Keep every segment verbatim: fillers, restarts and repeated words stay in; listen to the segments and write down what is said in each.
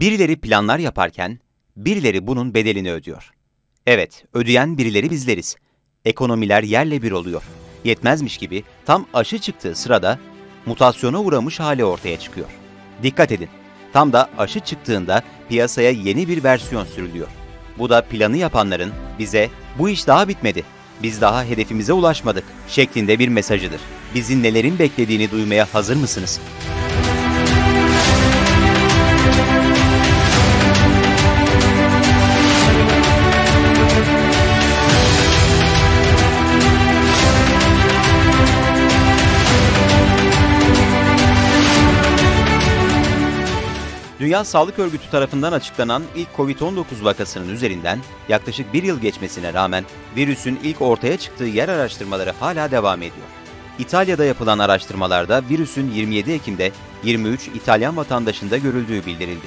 Birileri planlar yaparken birileri bunun bedelini ödüyor. Evet, ödeyen birileri bizleriz. Ekonomiler yerle bir oluyor. Yetmezmiş gibi tam aşı çıktığı sırada mutasyona uğramış hali ortaya çıkıyor. Dikkat edin, tam da aşı çıktığında piyasaya yeni bir versiyon sürülüyor. Bu da planı yapanların bize "bu iş daha bitmedi, biz daha hedefimize ulaşmadık" şeklinde bir mesajıdır. Bizi nelerin beklediğini duymaya hazır mısınız? Dünya Sağlık Örgütü tarafından açıklanan ilk Covid on dokuz vakasının üzerinden yaklaşık bir yıl geçmesine rağmen virüsün ilk ortaya çıktığı yer araştırmaları hala devam ediyor. İtalya'da yapılan araştırmalarda virüsün yirmi yedi Ekim'de yirmi üç İtalyan vatandaşında görüldüğü bildirildi.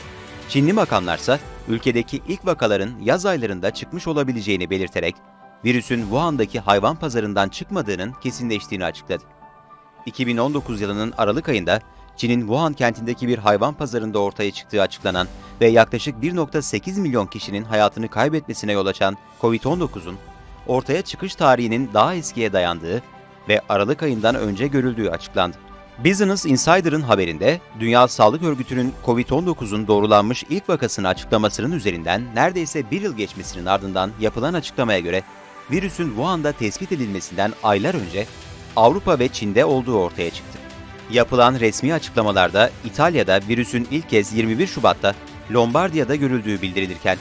Çinli makamlarsa ülkedeki ilk vakaların yaz aylarında çıkmış olabileceğini belirterek virüsün Wuhan'daki hayvan pazarından çıkmadığının kesinleştiğini açıkladı. iki bin on dokuz yılının Aralık ayında Çin'in Wuhan kentindeki bir hayvan pazarında ortaya çıktığı açıklanan ve yaklaşık bir nokta sekiz milyon kişinin hayatını kaybetmesine yol açan Covid on dokuzun ortaya çıkış tarihinin daha eskiye dayandığı ve Aralık ayından önce görüldüğü açıklandı. Business Insider'ın haberinde Dünya Sağlık Örgütü'nün Covid on dokuzun doğrulanmış ilk vakasını açıklamasının üzerinden neredeyse bir yıl geçmesinin ardından yapılan açıklamaya göre virüsün Wuhan'da tespit edilmesinden aylar önce Avrupa ve Çin'de olduğu ortaya çıktı. Yapılan resmi açıklamalarda İtalya'da virüsün ilk kez yirmi bir Şubat'ta Lombardiya'da görüldüğü bildirilirken,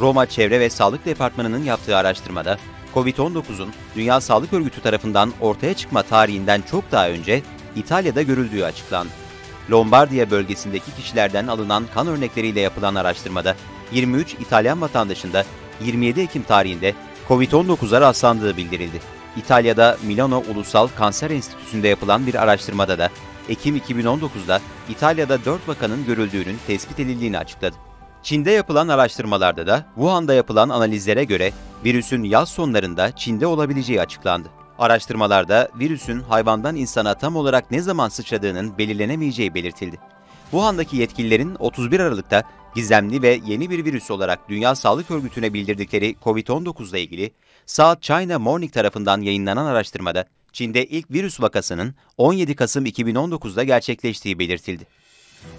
Roma Çevre ve Sağlık Departmanı'nın yaptığı araştırmada Covid on dokuzun Dünya Sağlık Örgütü tarafından ortaya çıkma tarihinden çok daha önce İtalya'da görüldüğü açıklandı. Lombardiya bölgesindeki kişilerden alınan kan örnekleriyle yapılan araştırmada yirmi üç İtalyan vatandaşında yirmi yedi Ekim tarihinde Covid on dokuza rastlandığı bildirildi. İtalya'da Milano Ulusal Kanser Enstitüsü'nde yapılan bir araştırmada da Ekim iki bin on dokuzda İtalya'da dört vakanın görüldüğünün tespit edildiğini açıkladı. Çin'de yapılan araştırmalarda da Wuhan'da yapılan analizlere göre virüsün yaz sonlarında Çin'de olabileceği açıklandı. Araştırmalarda virüsün hayvandan insana tam olarak ne zaman sıçradığının belirlenemeyeceği belirtildi. Wuhan'daki yetkililerin otuz bir Aralık'ta gizemli ve yeni bir virüs olarak Dünya Sağlık Örgütü'ne bildirdikleri Covid on dokuz ile ilgili South China Morning tarafından yayınlanan araştırmada Çin'de ilk virüs vakasının on yedi Kasım iki bin on dokuzda gerçekleştiği belirtildi.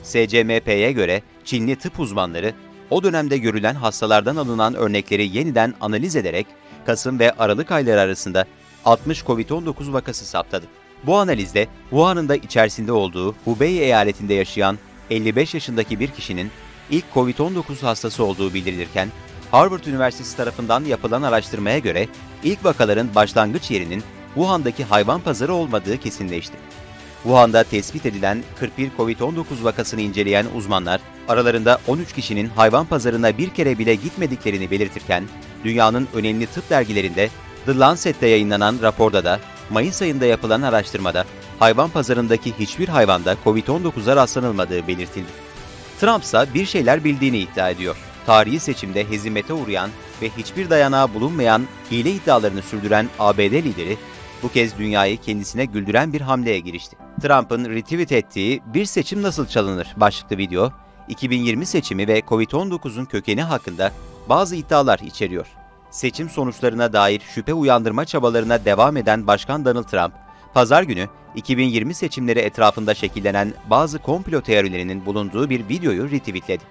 S C M P'ye göre Çinli tıp uzmanları o dönemde görülen hastalardan alınan örnekleri yeniden analiz ederek Kasım ve Aralık ayları arasında altmış Covid on dokuz vakası saptadı. Bu analizde Wuhan'ın da içerisinde olduğu Hubei eyaletinde yaşayan elli beş yaşındaki bir kişinin ilk Covid on dokuz hastası olduğu bildirilirken, Harvard Üniversitesi tarafından yapılan araştırmaya göre ilk vakaların başlangıç yerinin Wuhan'daki hayvan pazarı olmadığı kesinleşti. Wuhan'da tespit edilen kırk bir Covid on dokuz vakasını inceleyen uzmanlar, aralarında on üç kişinin hayvan pazarına bir kere bile gitmediklerini belirtirken, dünyanın önemli tıp dergilerinde The Lancet'te yayınlanan raporda da Mayıs ayında yapılan araştırmada hayvan pazarındaki hiçbir hayvanda Covid on dokuza rastlanılmadığı belirtildi. Trump ise bir şeyler bildiğini iddia ediyor. Tarihi seçimde hezimete uğrayan ve hiçbir dayanağı bulunmayan hile iddialarını sürdüren A B D lideri, bu kez dünyayı kendisine güldüren bir hamleye girişti. Trump'ın retweet ettiği "Bir seçim nasıl çalınır?" başlıklı video, iki bin yirmi seçimi ve Covid on dokuzun kökeni hakkında bazı iddialar içeriyor. Seçim sonuçlarına dair şüphe uyandırma çabalarına devam eden Başkan Donald Trump, pazar günü iki bin yirmi seçimleri etrafında şekillenen bazı komplo teorilerinin bulunduğu bir videoyu retweetledi.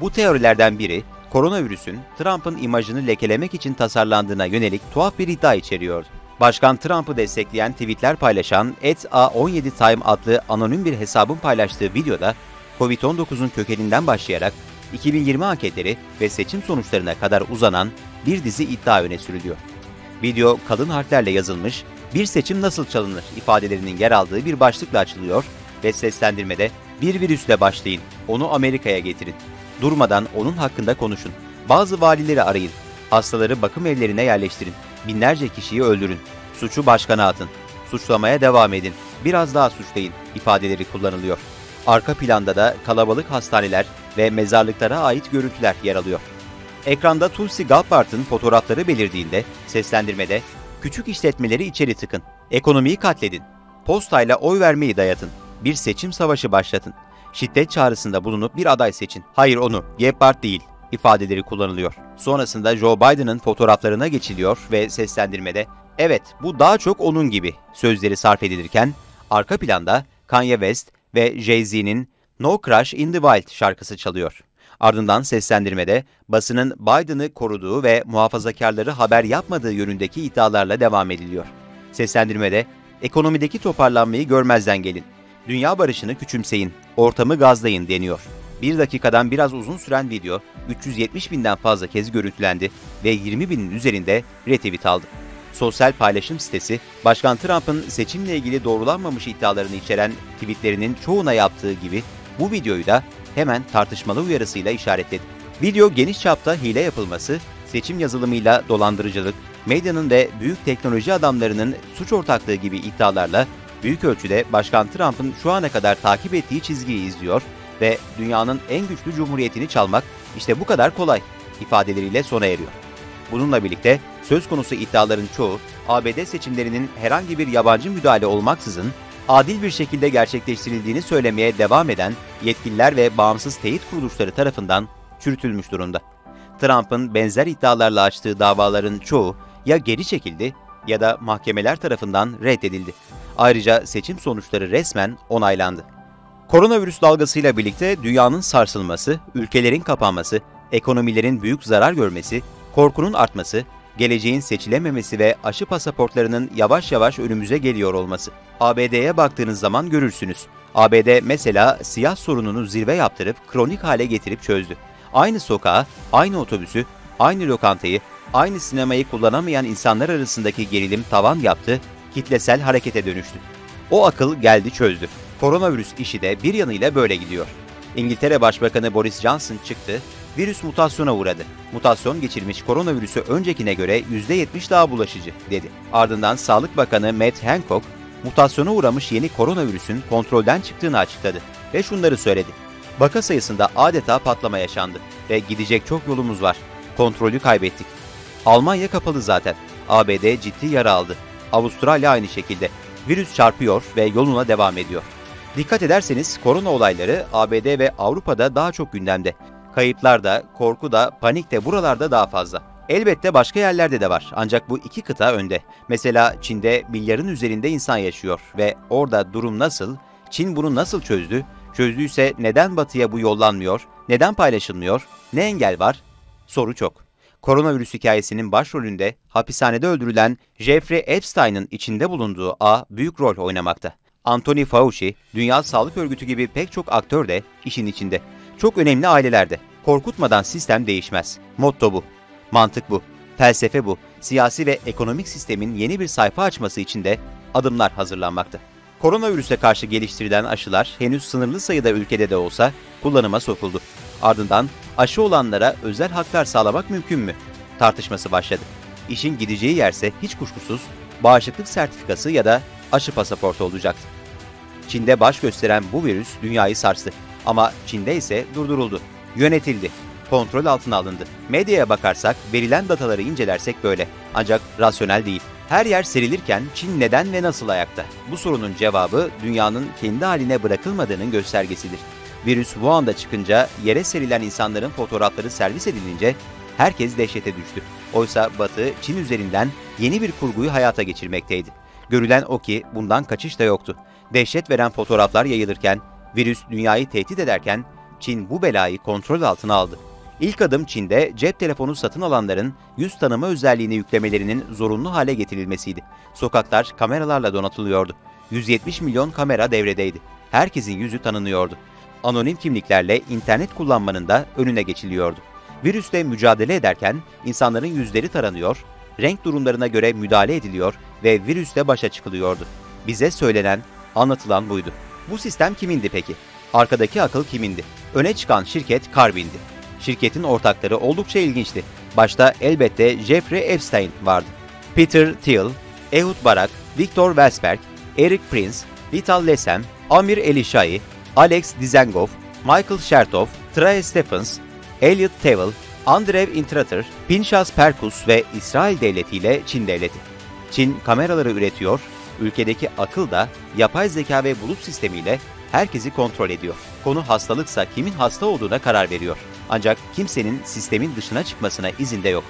Bu teorilerden biri, koronavirüsün Trump'ın imajını lekelemek için tasarlandığına yönelik tuhaf bir iddia içeriyordu. Başkan Trump'ı destekleyen tweetler paylaşan et a on yedi time adlı anonim bir hesabın paylaştığı videoda, Covid on dokuzun kökeninden başlayarak iki bin yirmi anketleri ve seçim sonuçlarına kadar uzanan bir dizi iddia öne sürülüyor. Video, kalın harflerle yazılmış "Bir seçim nasıl çalınır?" ifadelerinin yer aldığı bir başlıkla açılıyor ve seslendirmede "Bir virüsle başlayın, onu Amerika'ya getirin. Durmadan onun hakkında konuşun. Bazı valileri arayın. Hastaları bakım evlerine yerleştirin. Binlerce kişiyi öldürün. Suçu başkana atın. Suçlamaya devam edin. Biraz daha suçlayın." ifadeleri kullanılıyor. Arka planda da kalabalık hastaneler ve mezarlıklara ait görüntüler yer alıyor. Ekranda Tulsi Gabbard'ın fotoğrafları belirdiğinde seslendirmede "Küçük işletmeleri içeri tıkın. Ekonomiyi katledin. Postayla oy vermeyi dayatın. Bir seçim savaşı başlatın. şiddet çağrısında bulunup bir aday seçin. Hayır onu, Gabbard değil ifadeleri kullanılıyor. Sonrasında Joe Biden'ın fotoğraflarına geçiliyor ve seslendirmede evet bu daha çok onun gibi sözleri sarf edilirken arka planda Kanye West ve Jay-Z'nin No Crash in the Wild şarkısı çalıyor. Ardından seslendirmede basının Biden'ı koruduğu ve muhafazakarları haber yapmadığı yönündeki iddialarla devam ediliyor. Seslendirmede ekonomideki toparlanmayı görmezden gelin, dünya barışını küçümseyin, ortamı gazlayın deniyor. Bir dakikadan biraz uzun süren video üç yüz yetmiş binden fazla kez görüntülendi ve yirmi binin üzerinde retweet aldı. Sosyal paylaşım sitesi, Başkan Trump'ın seçimle ilgili doğrulanmamış iddialarını içeren tweetlerinin çoğuna yaptığı gibi bu videoyu da hemen tartışmalı uyarısıyla işaretledi. Video geniş çapta hile yapılması, seçim yazılımıyla dolandırıcılık, medyanın ve büyük teknoloji adamlarının suç ortaklığı gibi iddialarla büyük ölçüde Başkan Trump'ın şu ana kadar takip ettiği çizgiyi izliyor ve dünyanın en güçlü cumhuriyetini çalmak işte bu kadar kolay ifadeleriyle sona eriyor. Bununla birlikte söz konusu iddiaların çoğu A B D seçimlerinin herhangi bir yabancı müdahale olmaksızın adil bir şekilde gerçekleştirildiğini söylemeye devam eden yetkililer ve bağımsız teyit kuruluşları tarafından çürütülmüş durumda. Trump'ın benzer iddialarla açtığı davaların çoğu ya geri çekildi ya da mahkemeler tarafından reddedildi. Ayrıca seçim sonuçları resmen onaylandı. Koronavirüs dalgasıyla birlikte dünyanın sarsılması, ülkelerin kapanması, ekonomilerin büyük zarar görmesi, korkunun artması, geleceğin seçilememesi ve aşı pasaportlarının yavaş yavaş önümüze geliyor olması. A B D'ye baktığınız zaman görürsünüz. A B D mesela siyah sorununu zirve yaptırıp kronik hale getirip çözdü. Aynı sokağa, aynı otobüsü, aynı lokantayı, aynı sinemayı kullanamayan insanlar arasındaki gerilim tavan yaptı, kitlesel harekete dönüştü. O akıl geldi çözdü. Koronavirüs işi de bir yanıyla böyle gidiyor. İngiltere Başbakanı Boris Johnson çıktı, virüs mutasyona uğradı. Mutasyon geçirmiş koronavirüsü öncekine göre yüzde yetmiş daha bulaşıcı, dedi. Ardından Sağlık Bakanı Matt Hancock, mutasyona uğramış yeni koronavirüsün kontrolden çıktığını açıkladı ve şunları söyledi. Vaka sayısında adeta patlama yaşandı ve gidecek çok yolumuz var. Kontrolü kaybettik. Almanya kapalı zaten. A B D ciddi yara aldı. Avustralya aynı şekilde. Virüs çarpıyor ve yoluna devam ediyor. Dikkat ederseniz korona olayları A B D ve Avrupa'da daha çok gündemde. Kayıplar da, korku da, panik de buralarda daha fazla. Elbette başka yerlerde de var ancak bu iki kıta önde. Mesela Çin'de milyarın üzerinde insan yaşıyor ve orada durum nasıl, Çin bunu nasıl çözdü, çözdüyse neden batıya bu yollanmıyor, neden paylaşılmıyor, ne engel var? Soru çok. Koronavirüs hikayesinin başrolünde hapishanede öldürülen Jeffrey Epstein'ın içinde bulunduğu ağ büyük rol oynamakta. Anthony Fauci, Dünya Sağlık Örgütü gibi pek çok aktör de işin içinde. Çok önemli ailelerde. Korkutmadan sistem değişmez. Motto bu. Mantık bu. Felsefe bu. Siyasi ve ekonomik sistemin yeni bir sayfa açması için de adımlar hazırlanmakta. Koronavirüse karşı geliştirilen aşılar henüz sınırlı sayıda ülkede de olsa kullanıma sokuldu. Ardından aşı olanlara özel haklar sağlamak mümkün mü tartışması başladı. İşin gideceği yerse hiç kuşkusuz bağışıklık sertifikası ya da aşı pasaportu olacaktı. Çin'de baş gösteren bu virüs dünyayı sarstı. Ama Çin'de ise durduruldu, yönetildi, kontrol altına alındı. Medyaya bakarsak, verilen dataları incelersek böyle. Ancak rasyonel değil. Her yer serilirken Çin neden ve nasıl ayakta? Bu sorunun cevabı dünyanın kendi haline bırakılmadığının göstergesidir. Virüs Wuhan'da çıkınca, yere serilen insanların fotoğrafları servis edilince herkes dehşete düştü. Oysa Batı, Çin üzerinden yeni bir kurguyu hayata geçirmekteydi. Görülen o ki bundan kaçış da yoktu. Dehşet veren fotoğraflar yayılırken, virüs dünyayı tehdit ederken Çin bu belayı kontrol altına aldı. İlk adım Çin'de cep telefonu satın alanların yüz tanıma özelliğini yüklemelerinin zorunlu hale getirilmesiydi. Sokaklar kameralarla donatılıyordu. yüz yetmiş milyon kamera devredeydi. Herkesin yüzü tanınıyordu. Anonim kimliklerle internet kullanmanın da önüne geçiliyordu. Virüsle mücadele ederken insanların yüzleri taranıyor, renk durumlarına göre müdahale ediliyor ve virüsle başa çıkılıyordu. Bize söylenen, anlatılan buydu. Bu sistem kimindi peki? Arkadaki akıl kimindi? Öne çıkan şirket Karbon'di. Şirketin ortakları oldukça ilginçti. Başta elbette Jeffrey Epstein vardı. Peter Thiel, Ehud Barak, Viktor Wessberg, Eric Prince, Vital Leshem, Amir Elishayi, Alex Dizengoff, Michael Shertov, Trae Stephens, Elliot Tevel, Andrew Intrator, Pinchas Perkus ve İsrail Devleti ile Çin Devleti. Çin kameraları üretiyor, ülkedeki akıl da yapay zeka ve bulut sistemiyle herkesi kontrol ediyor. Konu hastalıksa kimin hasta olduğuna karar veriyor. Ancak kimsenin sistemin dışına çıkmasına izin de yok.